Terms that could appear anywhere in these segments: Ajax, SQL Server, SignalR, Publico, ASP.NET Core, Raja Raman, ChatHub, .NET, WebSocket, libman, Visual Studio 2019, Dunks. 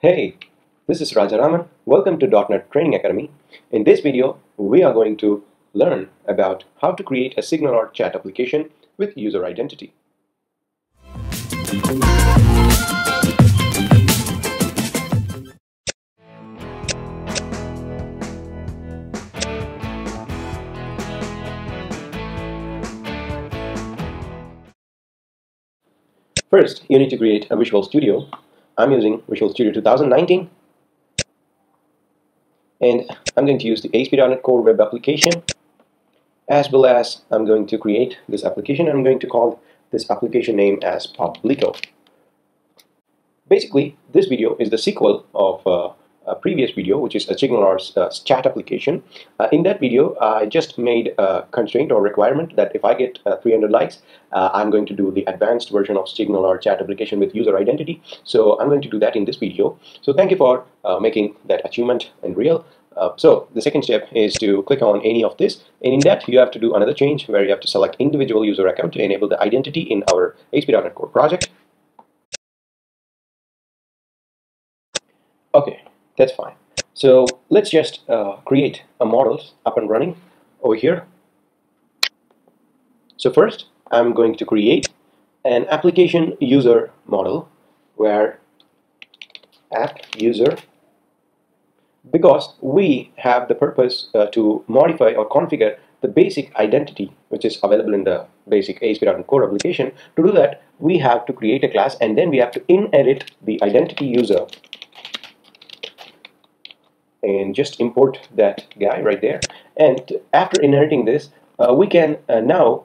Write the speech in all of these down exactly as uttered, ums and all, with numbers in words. Hey, this is Raja Raman. Welcome to dot net Training Academy. In this video, we are going to learn about how to create a SignalR chat application with user identity. First, you need to create a Visual Studio. I'm using Visual Studio two thousand nineteen, and I'm going to use the A S P dot net Core web application, as well as I'm going to create this application. I'm going to call this application name as Publico. Basically, this video is the sequel of uh, a previous video, which is a SignalR's uh, chat application. Uh, in that video, I just made a constraint or requirement that if I get uh, three hundred likes, uh, I'm going to do the advanced version of SignalR chat application with user identity. So I'm going to do that in this video. So thank you for uh, making that achievement in real. Uh, so the second step is to click on any of this, and in that you have to do another change where you have to select individual user account to enable the identity in our A S P dot net Core project. Okay. That's fine. So let's just uh, create a model up and running over here. So first, I'm going to create an application user model where app user, because we have the purpose uh, to modify or configure the basic identity which is available in the basic A S P dot net Core application. To do that, we have to create a class, and then we have to inherit the identity user and just import that guy right there. And after inheriting this, uh, we can uh, now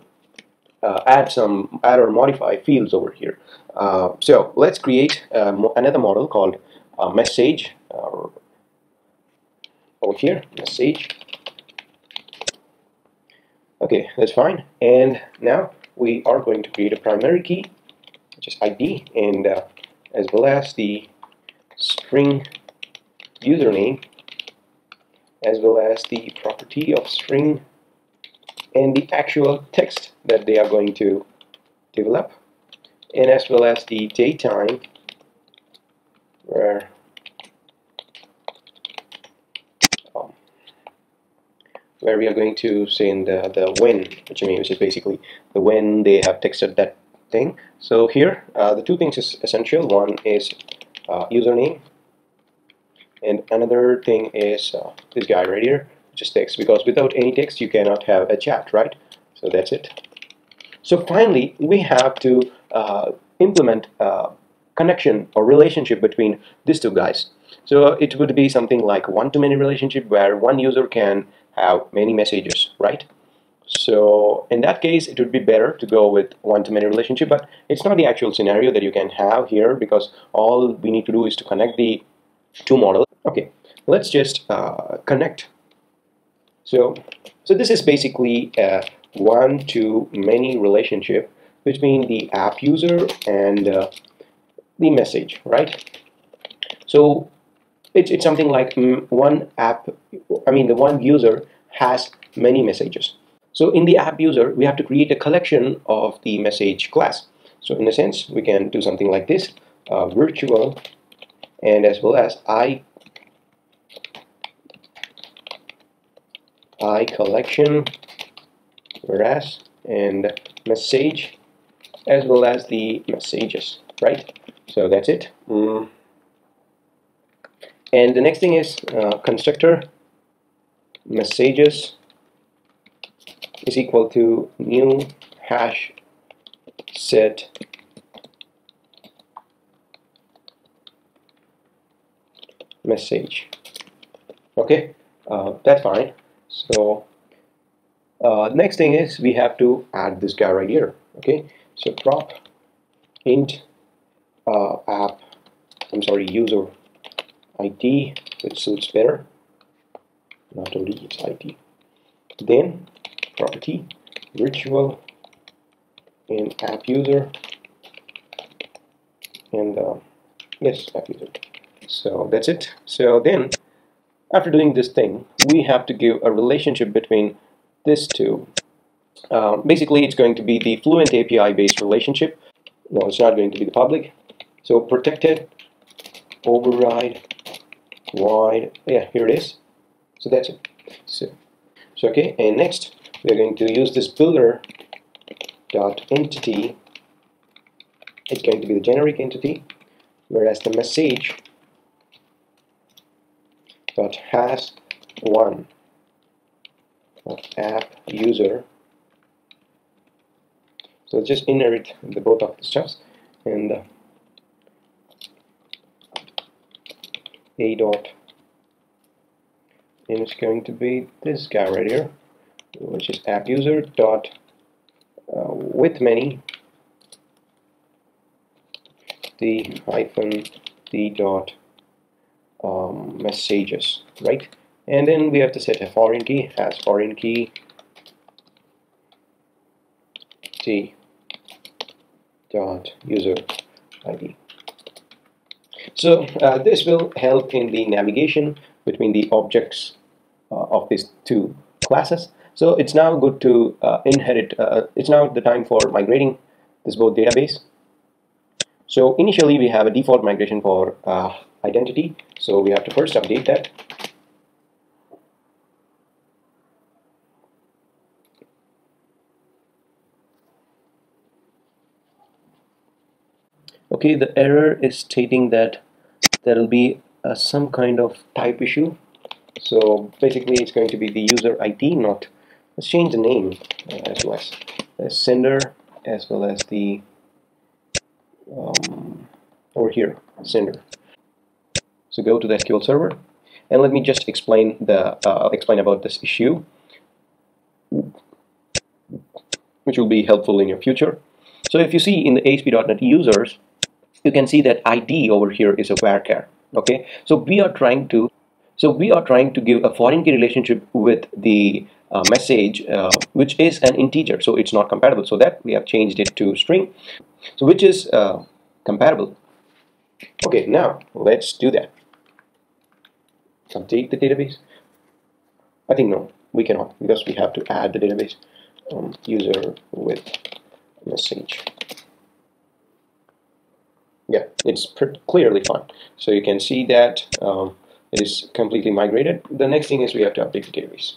uh, add some add or modify fields over here. Uh, so let's create uh, mo another model called uh, message uh, over here, message. Okay, that's fine. And now we are going to create a primary key, which is I D, and uh, as well as the string username, as well as the property of string and the actual text that they are going to develop, and as well as the daytime, where um, where we are going to say in the, the when, which I mean, which is basically the when they have texted that thing. So here uh, the two things is essential. One is uh, username, and another thing is uh, this guy right here, just text, because without any text you cannot have a chat, right? So that's it. So finally, we have to uh, implement a connection or relationship between these two guys. So it would be something like one-to-many relationship where one user can have many messages, right? So in that case, it would be better to go with one-to-many relationship, but it's not the actual scenario that you can have here, because all we need to do is to connect the two models. Okay, let's just uh, connect. So, so this is basically a one-to-many relationship between the app user and uh, the message, right? So it's, it's something like one app, I mean the one user has many messages. So in the app user, we have to create a collection of the message class. So in a sense, we can do something like this, uh, virtual, and as well as I, I collection, whereas, and message, as well as the messages, right? So that's it. Mm. And the next thing is uh, constructor messages is equal to new hash set message. Okay, uh, that's fine. So uh, next thing is we have to add this guy right here. Okay, so prop int uh, app, I'm sorry, user I D, which suits better, not only it's I D, then property virtual in app user, and uh, yes, app user. So that's it. So then, after doing this thing, we have to give a relationship between this two. Uh, basically, it's going to be the Fluent A P I based relationship. No, it's not going to be the public. So protected override void. Yeah, here it is. So that's it. So, so okay, and next we're going to use this builder dot entity. It's going to be the generic entity, whereas the message dot has one app user. So just inherit the both of the stuffs and uh, a dot, and it's going to be this guy right here, which is app user dot uh, with many the hyphen the dot um, messages, right? And then we have to set a foreign key as foreign key t dot user I D. So uh, this will help in the navigation between the objects uh, of these two classes. So it's now good to uh, inherit. Uh, it's now the time for migrating this both database. So initially we have a default migration for uh, identity. So we have to first update that. Okay, the error is stating that there will be uh, some kind of type issue. So basically it's going to be the user I D, not, let's change the name uh, as well as the sender, as well as the um, over here sender. So go to the S Q L server and let me just explain the uh, explain about this issue, which will be helpful in your future. So if you see in the A S P dot net users, you can see that I D over here is a varchar. Okay, so we are trying to, so we are trying to give a foreign key relationship with the uh, message, uh, which is an integer, so it's not compatible. So that we have changed it to string, so which is uh, compatible. Okay, now let's do that. Update the database. I think no, we cannot, because we have to add the database um, user with message. Yeah, it's clearly fine. So you can see that um, it is completely migrated. The next thing is we have to update the database.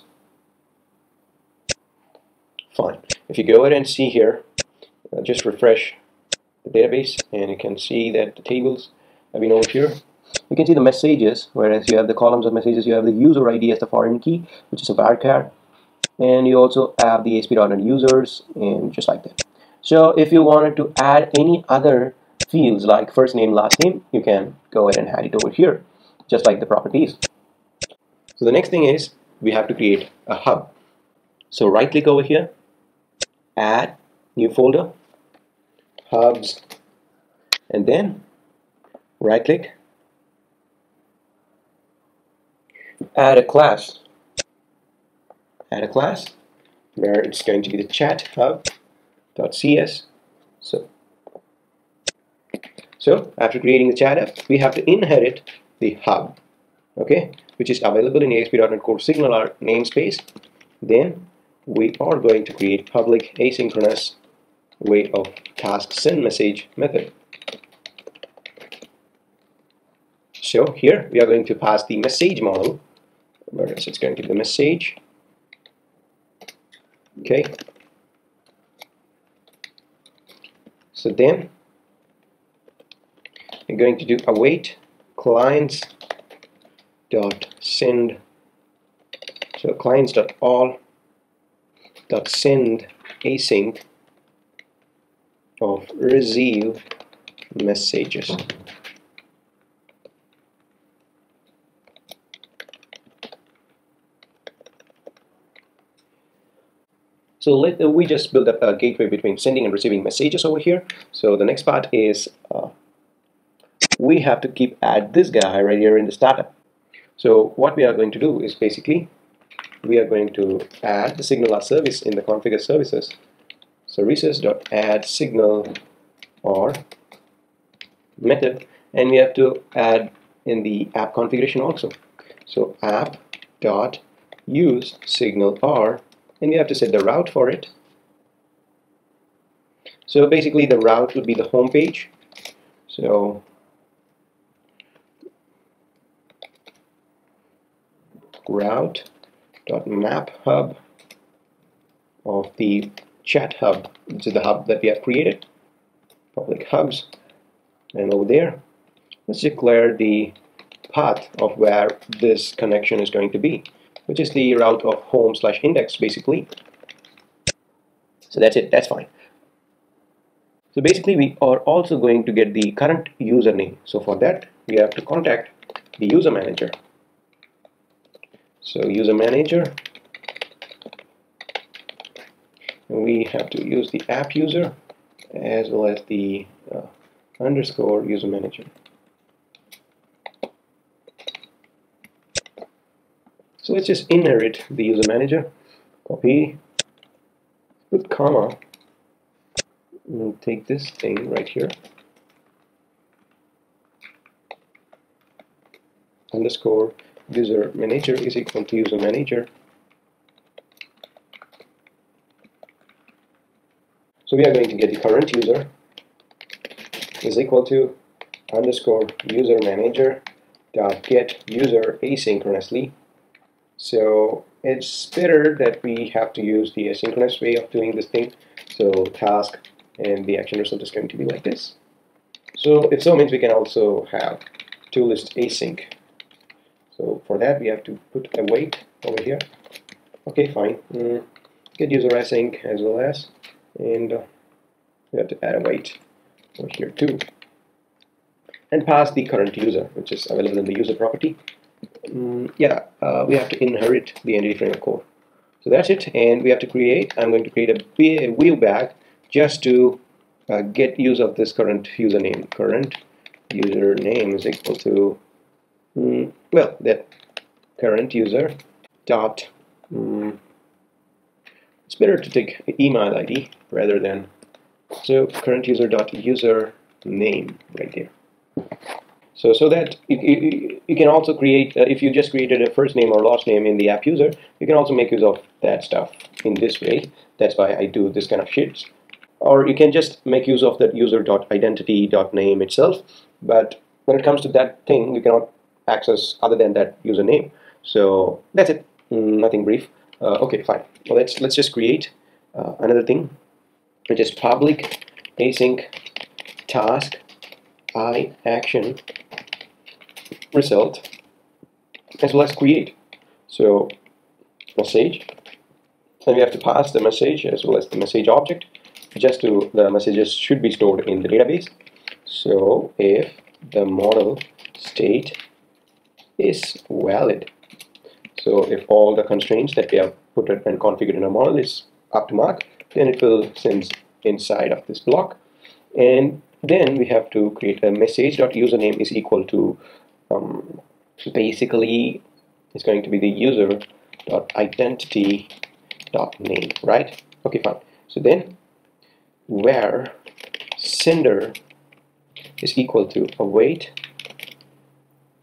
Fine. If you go ahead and see here, uh, just refresh the database, and you can see that the tables have been over here. You can see the messages, whereas you have the columns of messages, you have the user I D as the foreign key, which is a varchar, and you also have the A S P dot net users, and just like that. So if you wanted to add any other fields like first name, last name, you can go ahead and add it over here, just like the properties. So the next thing is we have to create a hub. So right click over here, add new folder, hubs, and then right click, add a class, add a class where it's going to be the chat hub dot C S. So So after creating the ChatHub, we have to inherit the hub, okay, which is available in A S P dot net Core SignalR namespace. Then we are going to create public asynchronous way of task send message method. So here we are going to pass the message model, where it's going to be the message. Okay. So then we're going to do await clients dot send, so clients dot all dot send async of receive messages. So let uh, we just build up a gateway between sending and receiving messages over here. So the next part is uh, we have to keep add this guy right here in the startup. So what we are going to do is basically we are going to add the SignalR service in the configure services, services dot add SignalR method, and we have to add in the app configuration also. So app dot use SignalR, and we have to set the route for it. So basically the route will be the home page. So route.map hub of the chat hub, which is the hub that we have created, public hubs, and over there, let's declare the path of where this connection is going to be, which is the route of home slash index, basically. So that's it, that's fine. So basically, we are also going to get the current username. So for that, we have to contact the user manager. So user manager, we have to use the app user as well as the uh, underscore user manager. So let's just inherit the user manager, copy, put comma, we'll take this thing right here, underscore user manager is equal to user manager. So we are going to get the current user is equal to underscore user manager dot get user asynchronously. So it's better that we have to use the asynchronous way of doing this thing. So task and the action result is going to be like this. So if so means we can also have toList async. So for that we have to put a wait over here. Okay, fine. Mm. Get user async as well as, and uh, we have to add a wait over here too, and pass the current user, which is available in the user property. Mm, yeah, uh, we have to inherit the entity framework core. So that's it, and we have to create, I'm going to create a wheel bag just to uh, get use of this current username. Current username is equal to, mm, well, that current user dot, mm, it's better to take email I D rather than, so current user dot user name right there. So, so that you, you, you can also create, uh, if you just created a first name or last name in the app user, you can also make use of that stuff in this way. That's why I do this kind of shit. Or you can just make use of that user.identity.name itself. But when it comes to that thing, you cannot access other than that username. So that's it. Mm, nothing brief. Uh, okay, fine. Well, let's let's just create uh, another thing, which is public async task I action result as well as create. So message, and we have to pass the message as well as the message object, just to the messages should be stored in the database. So if the model state is valid, so if all the constraints that we have put and configured in a model is up to mark, then it will send inside of this block, and then we have to create a message.username is equal to um, so basically it's going to be the user.identity.name, right? Okay, fine. So then where sender is equal to await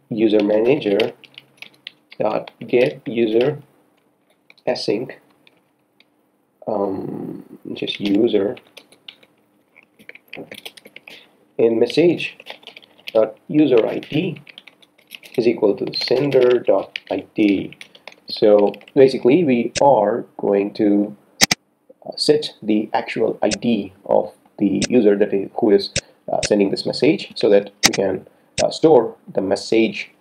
user manager dot get user async, um, just user, and message dot user I D is equal to sender dot I D. So basically we are going to set the actual I D of the user that is, who is uh, sending this message, so that we can uh, store the message.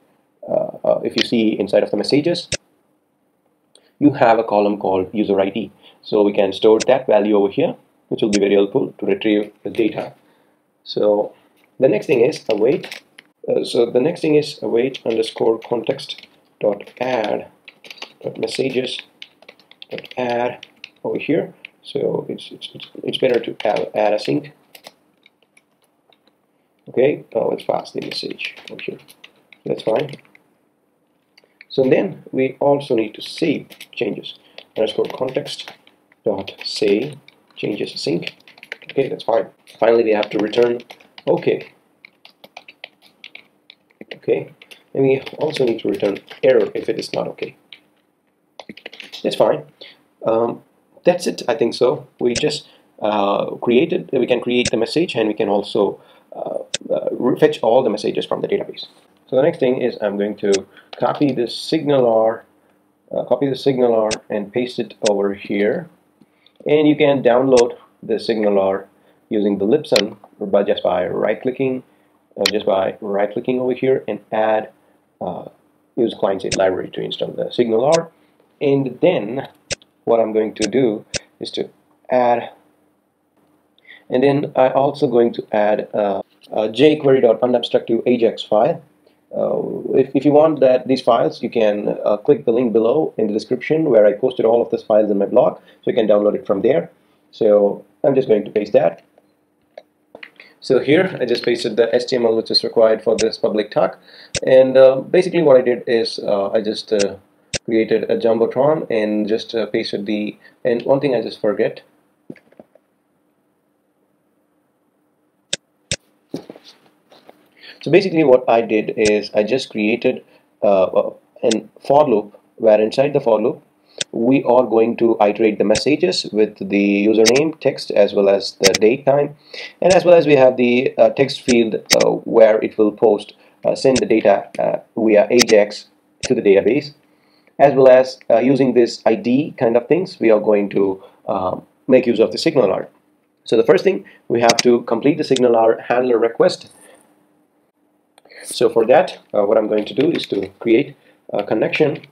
Uh, uh, if you see inside of the messages, you have a column called user I D. So we can store that value over here, which will be very helpful to retrieve the data. So the next thing is await. Uh, so the next thing is await underscore context dot add dot messages dot add over here. So it's it's it's, it's better to add, add async. Okay, oh, let's pass the message over here. That's fine. So then we also need to save changes. Underscore context dot save changes async. Okay, that's fine. Finally, we have to return OK. Okay, and we also need to return error if it is not OK. That's fine. Um, that's it, I think so. We just uh, created, we can create the message, and we can also uh, uh, fetch all the messages from the database. So the next thing is I'm going to copy this SignalR uh, copy the SignalR and paste it over here, and you can download the SignalR using the libman or by just by right-clicking uh, just by right-clicking over here and add uh, use client-side library to install the SignalR. And then what I'm going to do is to add, and then I'm also going to add uh, a jQuery.unobstructive Ajax file. Uh, if, if you want that these files, you can uh, click the link below in the description where I posted all of these files in my blog, so you can download it from there. So I'm just going to paste that. So here I just pasted the H T M L which is required for this public talk, and uh, basically what I did is uh, I just uh, created a jumbotron and just uh, pasted the, and one thing I just forget. So basically what I did is I just created uh, an for loop where inside the for loop we are going to iterate the messages with the username, text, as well as the date, time, and as well as we have the uh, text field uh, where it will post, uh, send the data uh, via Ajax to the database, as well as uh, using this I D kind of things we are going to uh, make use of the SignalR. So the first thing, we have to complete the SignalR handler request. So for that, uh, what I'm going to do is to create a connection.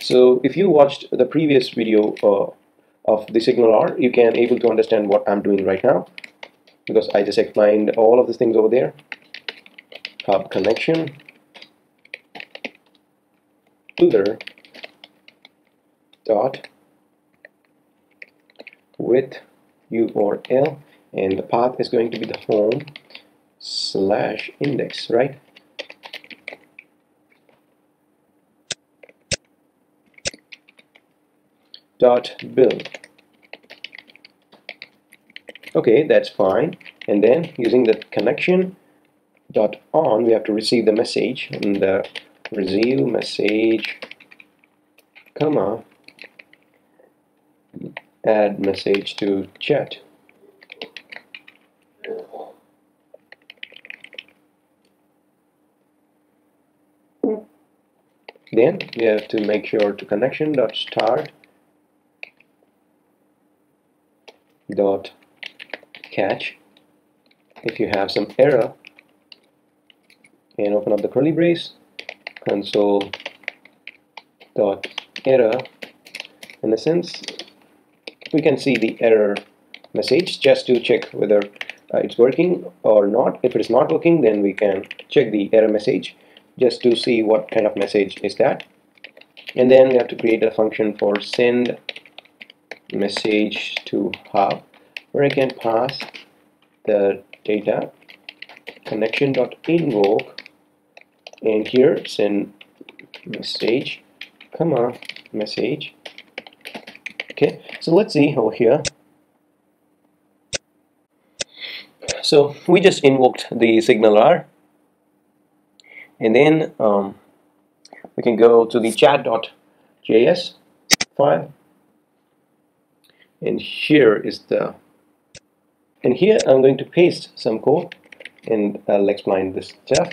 So if you watched the previous video uh, of the SignalR, you can able to understand what I'm doing right now, because I just explained all of these things over there. Hub connection footer dot with U R L, and the path is going to be the home slash index, right? Dot build. Okay, that's fine. And then using the connection dot on, we have to receive the message, and the receive message, comma, add message to chat. Then we have to make sure to connection dot start dot catch if you have some error, and open up the curly brace, console dot error. In a sense, we can see the error message just to check whether uh, it's working or not. If it is not working, then we can check the error message just to see what kind of message is that. And then we have to create a function for send message to hub, where I can pass the data connection.invoke, and here send message, comma, message. Okay, so let's see over here. So we just invoked the SignalR, and then um, we can go to the chat.js file, and here is the, and here I'm going to paste some code, and I'll explain this stuff.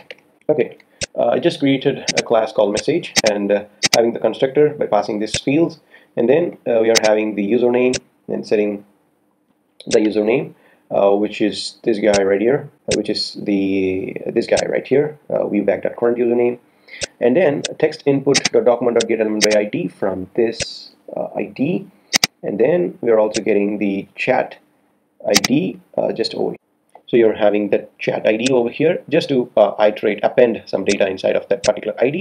Okay, uh, I just created a class called message, and uh, having the constructor by passing these fields, and then uh, we are having the username and setting the username, Uh, which is this guy right here, uh, which is the uh, this guy right here, uh, viewback.current username, and then text input document.getElementById from this uh, I D, and then we are also getting the chat I D uh, just over here. So you're having the chat I D over here just to uh, iterate, append some data inside of that particular I D,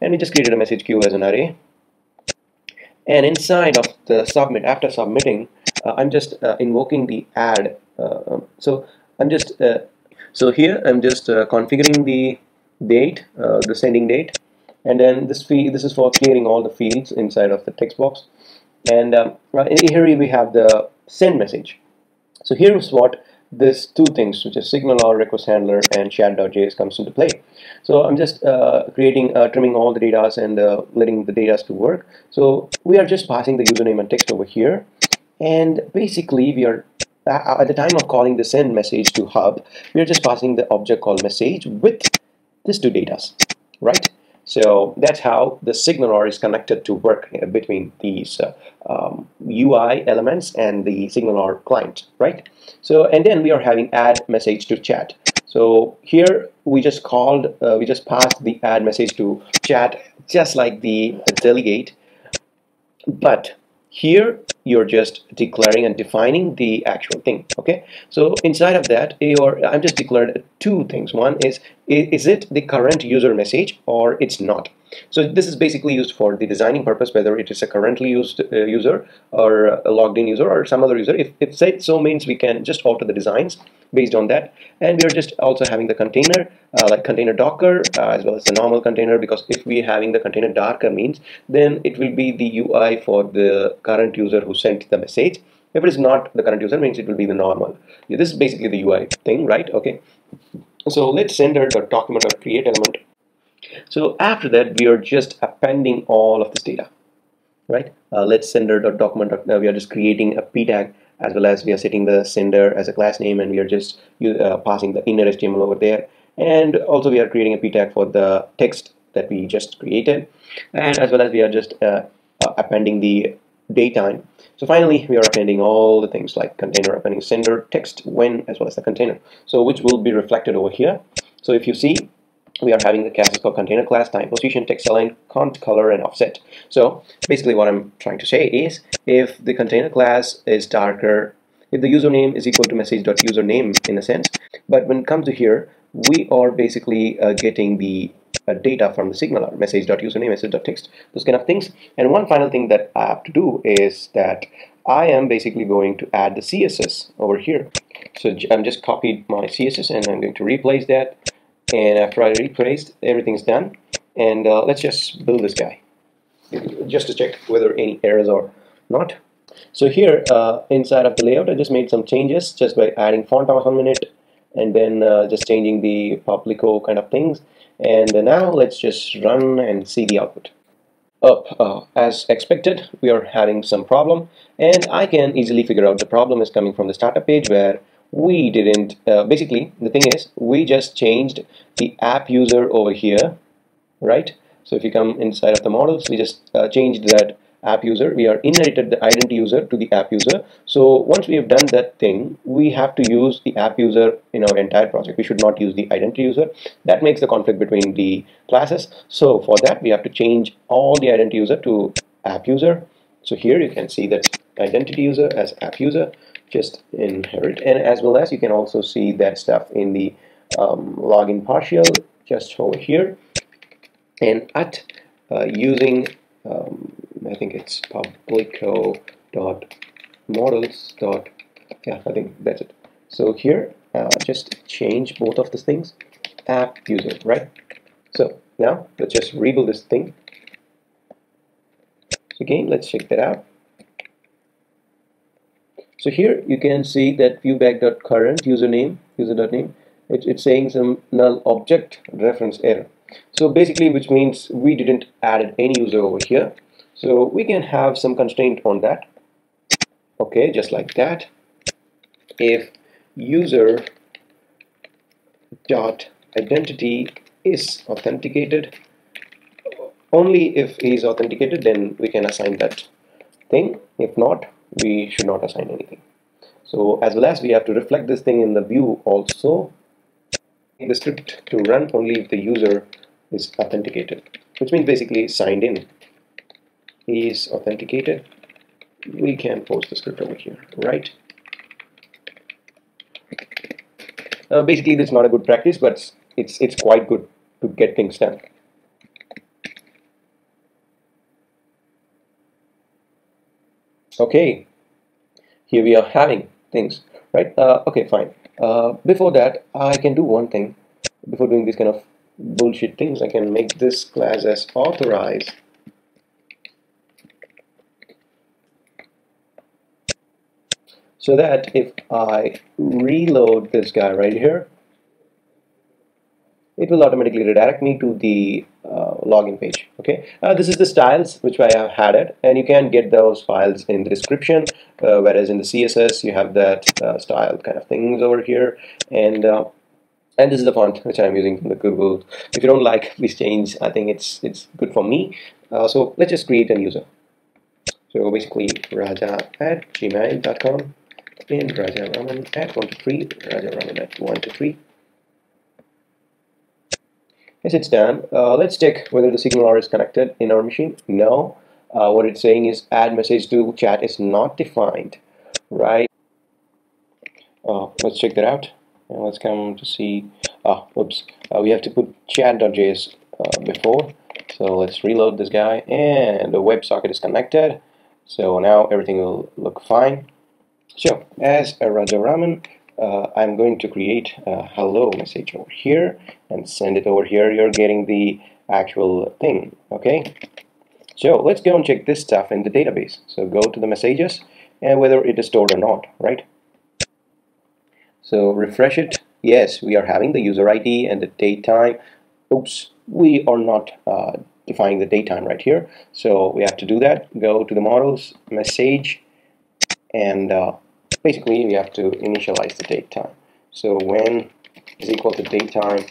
and we just created a message queue as an array. And inside of the submit, after submitting, uh, I'm just uh, invoking the add. Uh, so I'm just uh, so here I'm just uh, configuring the date, uh, the sending date, and then this field, this is for clearing all the fields inside of the text box. And um, right here we have the send message. So here is what these two things, which is SignalR request handler and chat.js, comes into play. So I'm just uh, creating, uh, trimming all the data and uh, letting the data to work. So we are just passing the username and text over here, and basically we are, at the time of calling the send message to hub, we are just passing the object called message with these two datas, right? So that's how the SignalR is connected to work between these uh, um, U I elements and the SignalR client, right? So, and then we are having add message to chat. So here we just called, uh, we just passed the add message to chat, just like the delegate. But here you're just declaring and defining the actual thing, okay? So inside of that, you're, I'm just declared two things. One is, is it the current user message or it's not? So this is basically used for the designing purpose, whether it is a currently used uh, user or a logged in user or some other user. If it said so means we can just alter the designs based on that. And we are just also having the container, uh, like container Docker, uh, as well as the normal container, because if we are having the container Docker means, then it will be the U I for the current user who sent the message. If it is not the current user, means it will be the normal. This is basically the U I thing, right? Okay. So let's send her the document.create element. So after that, we are just appending all of this data, right? Uh, let's sender dot document. Now we are just creating a p tag, as well as we are setting the sender as a class name, and we are just uh, passing the inner H T M L over there, and also we are creating a p tag for the text that we just created, and as well as we are just uh, uh, appending the daytime. So finally, we are appending all the things like container, appending sender, text, when, as well as the container. So which will be reflected over here. So if you see, we are having the classes for container class, time, position, text align, cont, color, and offset. So basically what I'm trying to say is, if the container class is darker, if the username is equal to message.username in a sense, but when it comes to here, we are basically uh, getting the uh, data from the SignalR, message.username, message.text, those kind of things. And one final thing that I have to do is that I am basically going to add the C S S over here. So I'm just copied my C S S and I'm going to replace that. And after I replaced, everything's done. And uh, let's just build this guy, just to check whether any errors are not. So here, uh, inside of the layout, I just made some changes just by adding font awesome in it, and then uh, just changing the Publico kind of things. And uh, now let's just run and see the output. Up, uh, as expected, we are having some problem, and I can easily figure out the problem is coming from the startup page where we didn't, uh, basically the thing is, we just changed the app user over here, right? So if you come inside of the models, we just uh, changed that app user. We are inherited the ident user to the app user. So once we have done that thing, we have to use the app user in our entire project. We should not use the ident user. That makes the conflict between the classes. So for that, we have to change all the ident user to app user. So here you can see that identity user as app user, just inherit, and as well as you can also see that stuff in the um, login partial just over here, and at uh, using um, I think it's publico dot models dot yeah I think that's it. So here uh, just change both of these things, app user, right? So now let's just rebuild this thing again. Let's check that out. So here you can see that viewback.current username, user.name, it, it's saying some null object reference error. So basically, which means we didn't add any user over here. So we can have some constraint on that. Okay, just like that. If user.identity is authenticated, only if he is authenticated, then we can assign that thing. If not, we should not assign anything. So as well as we have to reflect this thing in the view also, in the script to run only if the user is authenticated, which means basically signed in. He is authenticated. We can post the script over here, right? Uh, basically, that's not a good practice, but it's it's quite good to get things done. Okay, here we are having things, right? Uh, okay, fine. Uh, before that, I can do one thing. Before doing these kind of bullshit things, I can make this class as authorize. So that if I reload this guy right here, it will automatically redirect me to the uh, login page. Okay, uh, this is the styles which I have had it, and you can get those files in the description, uh, whereas in the C S S you have that uh, style kind of things over here, and uh, And this is the font which I'm using from the Google. If you don't like, please change. I think it's it's good for me. Uh, so let's just create a user. So basically, raja at gmail dot com and Raja Raman at one two three, Raja Raman at one two three. Yes, it's done. Uh, let's check whether the SignalR is connected in our machine. No. Uh, what it's saying is add message to chat is not defined, right? Uh, let's check that out. And let's come to see. Ah, oops. Uh, we have to put chat dot J S uh, before. So let's reload this guy, and the WebSocket is connected. So now everything will look fine. So as a Raja Raman, uh, I'm going to create a hello message over here and send it over here. You're getting the actual thing. Okay. So let's go and check this stuff in the database. So go to the messages and whether it is stored or not, right? So refresh it. Yes, we are having the user I D and the date time. Oops, we are not uh, defining the date time right here. So we have to do that. Go to the models, message, and uh, basically we have to initialize the date time. So when is equal to date time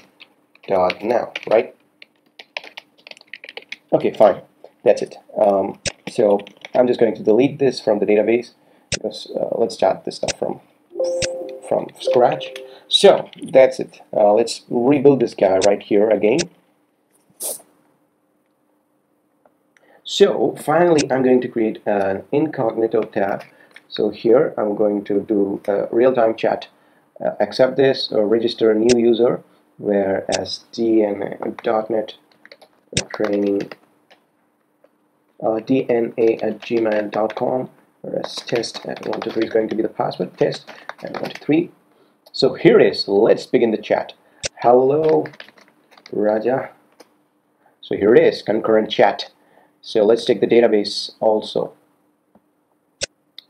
dot now, right? Okay, fine. That's it. Um, so I'm just going to delete this from the database because uh, let's start this stuff from from scratch. So that's it. Uh, let's rebuild this guy right here again. So finally, I'm going to create an incognito tab. So here I'm going to do uh, real-time chat. Uh, accept this or register a new user. Whereas D N A dot net training. Uh, D N A at gmail dot com, whereas test at one two three is going to be the password, test at one two three. So here it is. Let's begin the chat. Hello, Raja. So here it is, concurrent chat. So let's take the database also.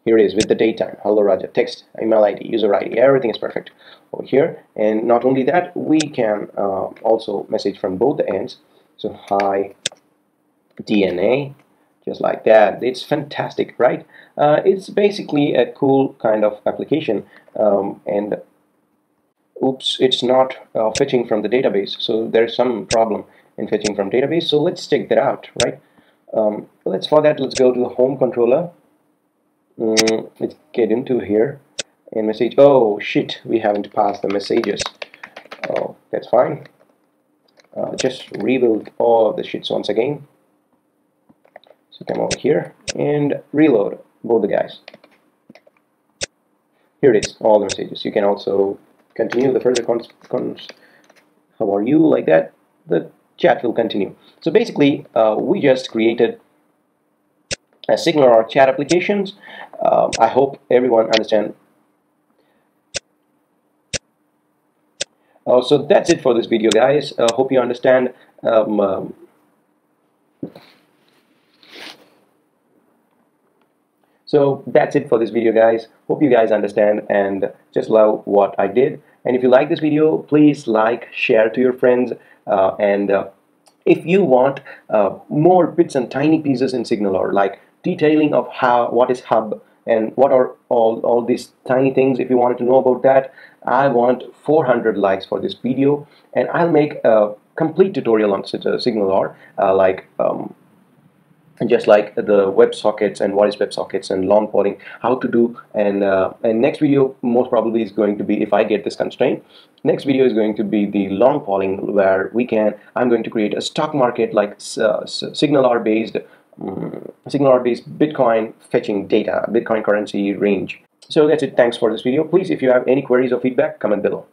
Here it is with the datetime. Hello, Raja. Text, email I D, user I D, everything is perfect over here. And not only that, we can uh, also message from both the ends. So hi, D N A. Just like that. It's fantastic, right? Uh, it's basically a cool kind of application. Um, and oops, it's not uh, fetching from the database. So there's some problem in fetching from database. So let's check that out, right? Um, let's for that, let's go to the home controller. Mm, let's get into here and message. Oh shit, we haven't passed the messages. Oh, that's fine. Uh, just rebuild all of the shits once again. So come over here and reload both the guys. Here it is, all the messages. You can also continue the further cons, cons how are you, like that. The chat will continue. So basically, uh, we just created a SignalR chat applications. Um, I hope everyone understands. Uh, so that's it for this video, guys. Uh, hope you understand. Um, um, So that's it for this video, guys. Hope you guys understand and just love what I did. And if you like this video, please like, share to your friends. Uh, and uh, if you want uh, more bits and tiny pieces in SignalR, like detailing of how what is Hub and what are all, all these tiny things, if you wanted to know about that, I want four hundred likes for this video. And I'll make a complete tutorial on SignalR, uh, like... Um, And just like the WebSockets and what is WebSockets and long podding, how to do. And uh, and next video most probably is going to be, if I get this constraint, next video is going to be the long podding, where we can I'm going to create a stock market like uh, SignalR based um, SignalR based Bitcoin fetching data, Bitcoin currency range. So that's it. Thanks for this video. Please, if you have any queries or feedback, comment below.